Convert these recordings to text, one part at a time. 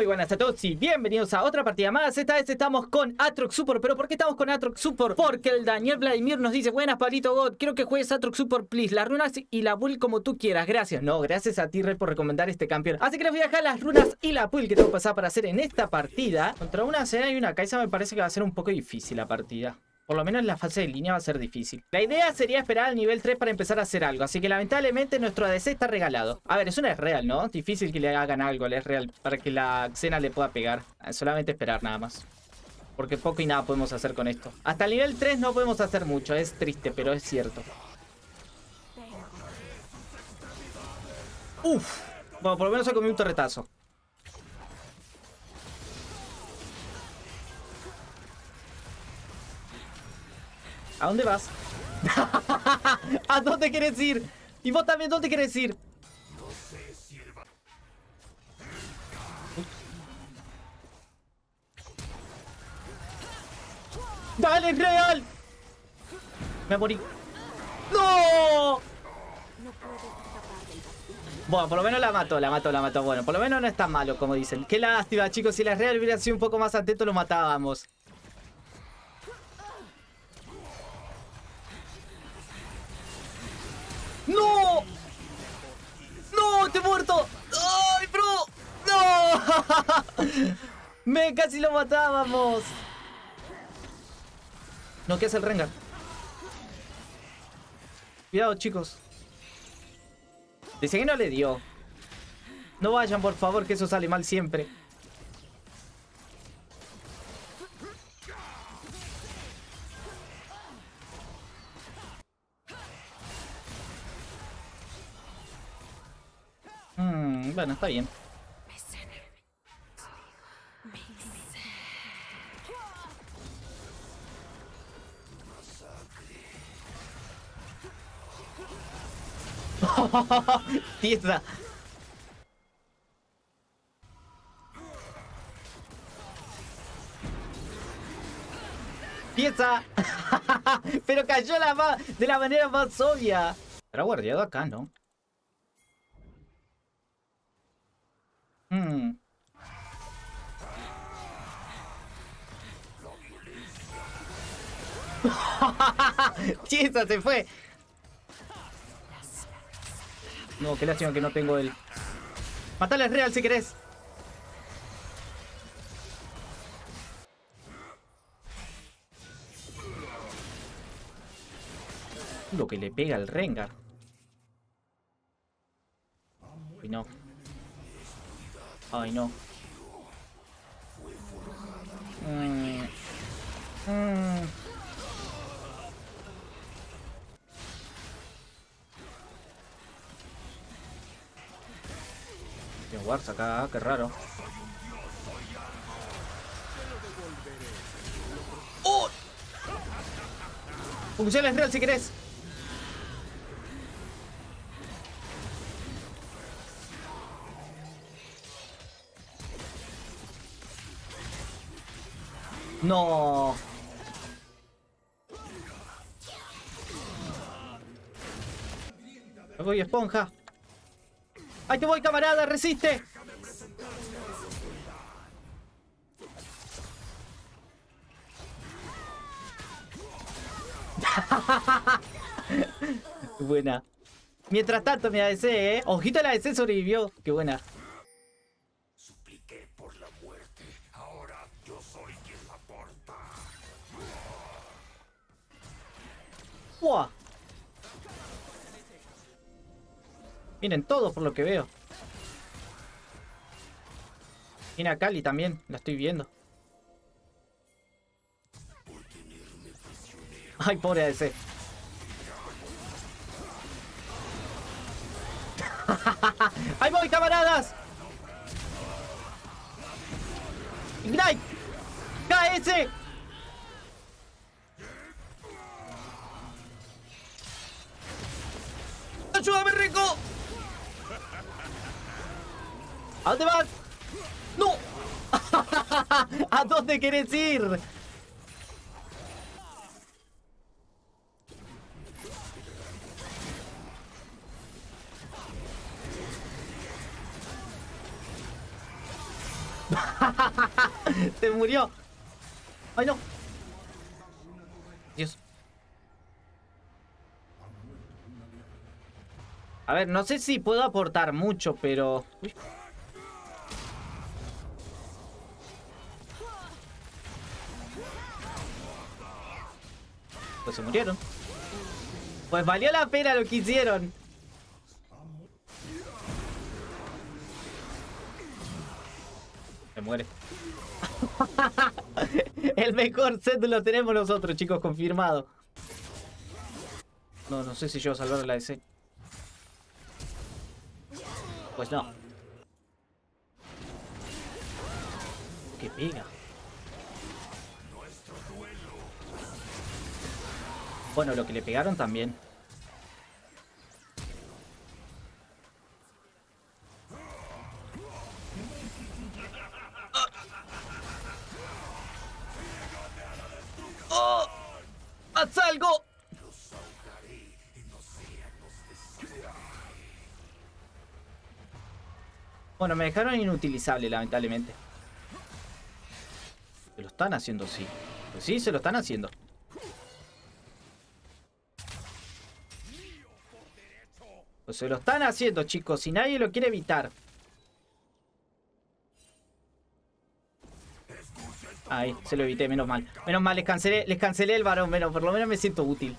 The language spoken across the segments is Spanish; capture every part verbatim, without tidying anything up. Muy buenas a todos y bienvenidos a otra partida más. Esta vez estamos con Aatrox Support. ¿Pero por qué estamos con Aatrox Support? Porque el Daniel Vladimir nos dice: buenas, Pablito God, quiero que juegues Aatrox Support, please. Las runas y la build como tú quieras. Gracias. No, gracias a ti, Red, por recomendar este campeón. Así que les voy a dejar las runas y la build que tengo pasada para hacer en esta partida. Contra una Senna y una Kai'Sa me parece que va a ser un poco difícil la partida. Por lo menos la fase de línea va a ser difícil. La idea sería esperar al nivel tres para empezar a hacer algo. Así que lamentablemente nuestro A D C está regalado. A ver, es una real, ¿no? Difícil que le hagan algo al real para que la Xena le pueda pegar. Solamente esperar nada más. Porque poco y nada podemos hacer con esto. Hasta el nivel tres no podemos hacer mucho. Es triste, pero es cierto. Uf. Bueno, por lo menos se comió un torretazo. ¿A dónde vas? ¿A dónde quieres ir? Y vos también, ¿dónde quieres ir? ¡Dale, real! Me morí. ¡No! Bueno, por lo menos la mató, la mató, la mató. Bueno, por lo menos no es tan malo como dicen. Qué lástima, chicos. Si la real hubiera sido un poco más atento, lo matábamos. ¡No! ¡No! ¡Te he muerto! ¡Ay, bro! ¡No! ¡Me casi lo matábamos! No, ¿qué hace el Rengar? Cuidado, chicos. Dice que no le dio. No vayan, por favor, que eso sale mal siempre. Bueno, está bien. Tiesa. Tiesa. Pero cayó la ma de la manera más obvia. Era guardado acá, ¿no? Hmm. Chisa, se fue. No, qué lástima que no tengo el... Matale al real si querés. Lo que le pega al Rengar. Uy, no. Ay, no. Mm. Mm. Tiene wards acá, qué raro. ¡Oh! Funciona el real si querés. No. Me voy, esponja. Ahí te voy, camarada, resiste. Buena. Mientras tanto, mi A D C, eh. Ojito, la A D C sobrevivió. Qué buena. Wow. Miren todos por lo que veo. Mira a Cali también, la estoy viendo. Ay, pobre A D C. ¡Ahí voy, camaradas! ¡Ignite! ¡K S! ¡Ayúdame, Rico! ¿A dónde vas? ¡No! ¿A dónde querés ir? ¡Se murió! ¡Ay, no! Dios. A ver, no sé si puedo aportar mucho, pero... Uy. Pues se murieron. Pues valió la pena lo que hicieron. Se muere. El mejor set lo tenemos nosotros, chicos, confirmado. No, no sé si yo salvar la D C. Pues no. Qué pega. Bueno, lo que le pegaron también. ¡Oh! ¡Haz algo! Bueno, me dejaron inutilizable, lamentablemente. Se lo están haciendo, sí. Pues sí, se lo están haciendo. Se lo están haciendo, chicos, y nadie lo quiere evitar. Ahí, se lo evité, menos mal. Menos mal, les cancelé, les cancelé el varón, menos, por lo menos me siento útil.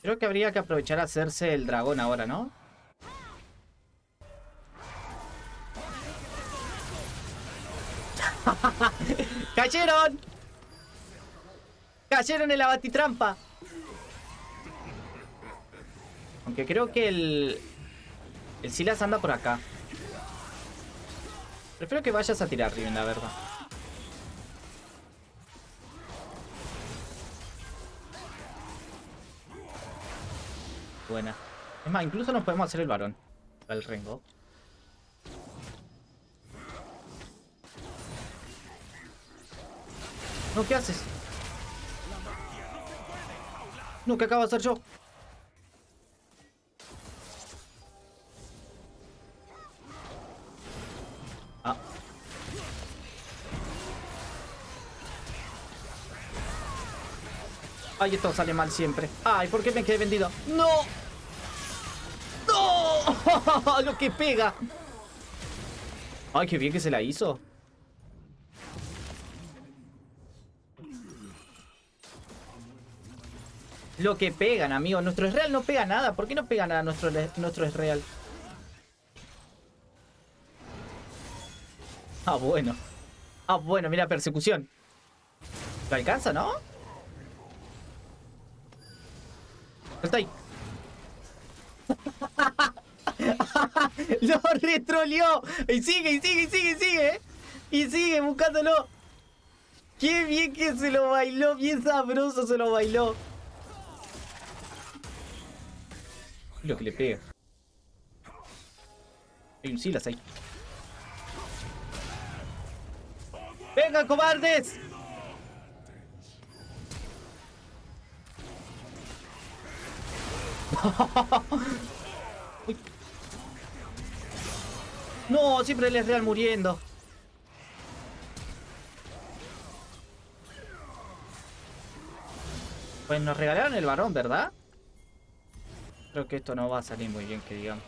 Creo que habría que aprovechar a hacerse el dragón ahora, ¿no? ¡Cayeron! ¡Cayeron en la batitrampa! Aunque creo que el... El Silas anda por acá. Prefiero que vayas a tirar, Riven, la verdad. Buena. Es más, incluso nos podemos hacer el varón. El Rengo. No, ¿qué haces? No, ¿qué acabo de hacer yo? Ah. Ay, esto sale mal siempre. Ay, ¿por qué me quedé vendido? ¡No! ¡No! ¡Lo que pega! Ay, qué bien que se la hizo. Lo que pegan, amigos. Nuestro Esreal no pega nada. ¿Por qué no pega nada nuestro, nuestro Esreal? Ah, bueno. Ah, bueno, mira, persecución. ¿Lo alcanza, no? Está ahí. Lo retroleó. Y sigue, y sigue, y sigue, y sigue. Y sigue buscándolo. Qué bien que se lo bailó. Bien sabroso se lo bailó. Lo que le pega. Hay un Silas ahí. ¡Venga, cobardes! No, siempre el Esreal muriendo. Pues nos regalaron el varón, ¿verdad? Creo que esto no va a salir muy bien, que digamos.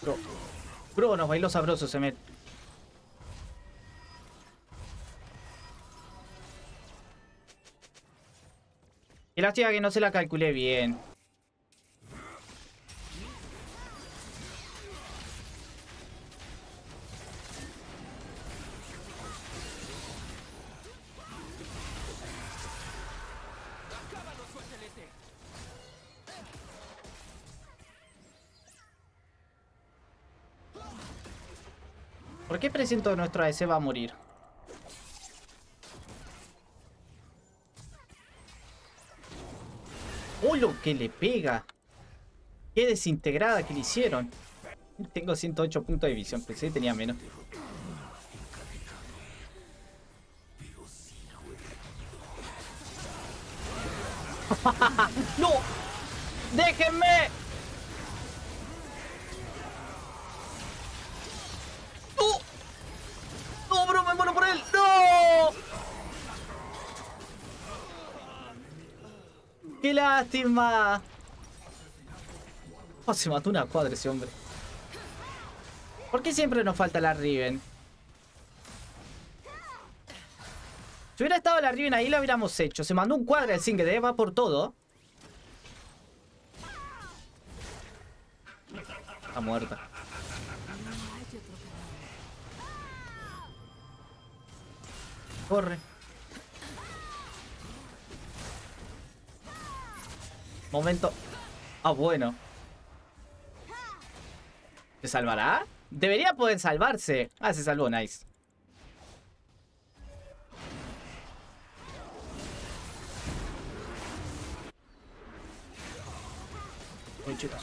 Bro, bro, nos bailó sabroso, se me... Qué lástima que no se la calculé bien. ¿Por qué presiento que nuestra A D C va a morir? ¡Oh, lo que le pega! Qué desintegrada que le hicieron. Tengo ciento ocho puntos de visión, pensé que tenía menos. ¡No! ¡Déjenme! ¡No! ¡No, bro! ¡Me muero por él! ¡No! ¡Qué lástima! Oh, se mató una cuadra ese hombre. ¿Por qué siempre nos falta la Riven? Si hubiera estado la Riven ahí, la hubiéramos hecho. Se mandó un cuadra el single, ¿eh? Va por todo. Está muerta. Corre. Momento. Ah, bueno. ¿Se salvará? Debería poder salvarse. Ah, se salvó, nice. Muy chicos.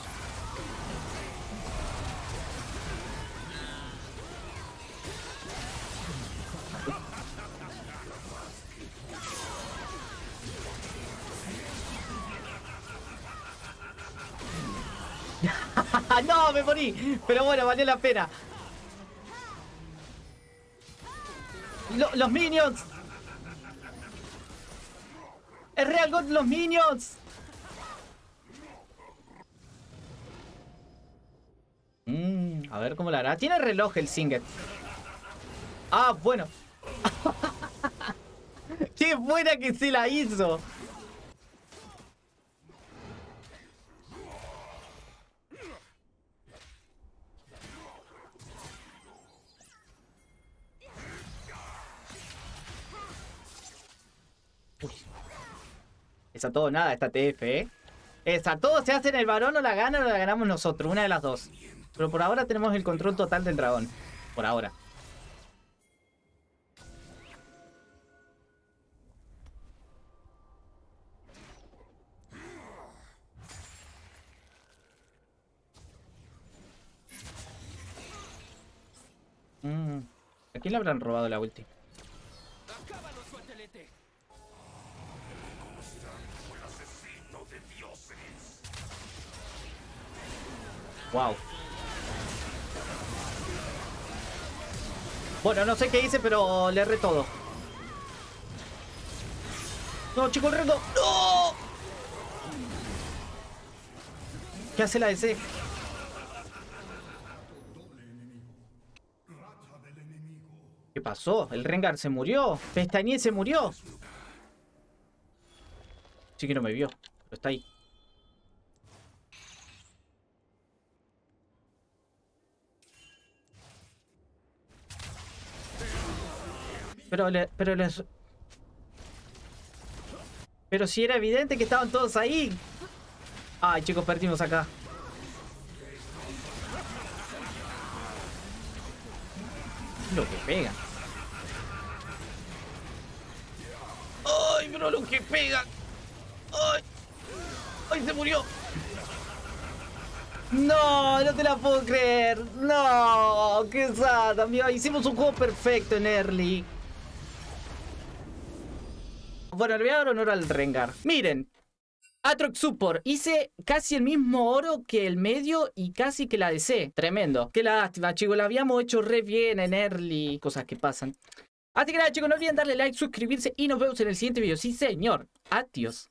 No, me morí. Pero bueno, valió la pena. Lo, los minions. Es real God, los minions. Mm, a ver cómo la hará. Tiene reloj el Singer. Ah, bueno. Qué buena que se la hizo. Es a todo nada esta T F, ¿eh? Es a todo, se hace en el varón, o la gana o la ganamos nosotros, una de las dos. Pero por ahora tenemos el control total del dragón. Por ahora. Mm. ¿A quién le habrán robado la ulti? Wow. Bueno, no sé qué hice, pero le erré todo. No, chico, el reto. ¡No! ¿Qué hace la D C? ¿Qué pasó? El Rengar se murió. Pestañé se murió. Sí que no me vio, pero está ahí. Pero le, pero les... Pero si era evidente que estaban todos ahí. Ay, chicos, perdimos acá. Lo que pega. Ay, bro, lo que pega. Ay, ay, se murió. No, no te la puedo creer. No, qué sad, amigo. Hicimos un juego perfecto en early. Bueno, le voy a dar honor al Rengar. Miren, Aatrox Support. Hice casi el mismo oro que el medio y casi que la D C. Tremendo. Qué lástima, chicos. La habíamos hecho re bien en early. Cosas que pasan. Así que nada, chicos. No olviden darle like, suscribirse y nos vemos en el siguiente video. Sí, señor. Adiós.